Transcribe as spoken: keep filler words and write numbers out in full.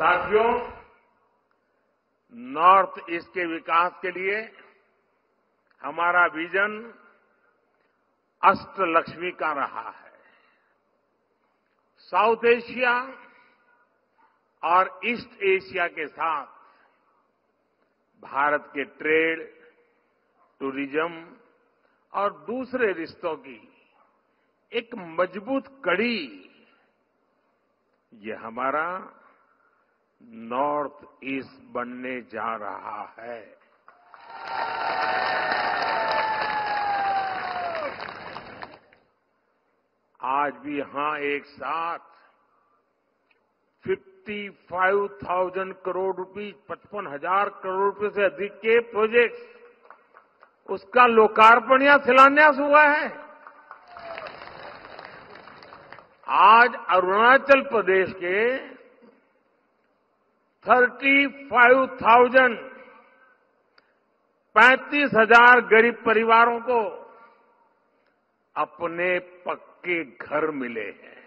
साथियों, north east के विकास के लिए हमारा विजन अष्टलक्ष्मी का रहा है। साउथ एशिया और ईस्ट एशिया के साथ भारत के ट्रेड, टूरिज्म और दूसरे रिश्तों की एक मजबूत कड़ी ये हमारा नॉर्थ ईस्ट बनने जा रहा है। आज भी यहां एक साथ पचपन हज़ार करोड़ रुपए, पचपन हजार करोड़ रुपए से अधिक के प्रोजेक्ट उसका लोकार्पण या शिलान्यास हुआ है। आज अरुणाचल प्रदेश के पैंतीस हज़ार पैंतीस हजार गरीब परिवारों को अपने पक्के घर मिले हैं।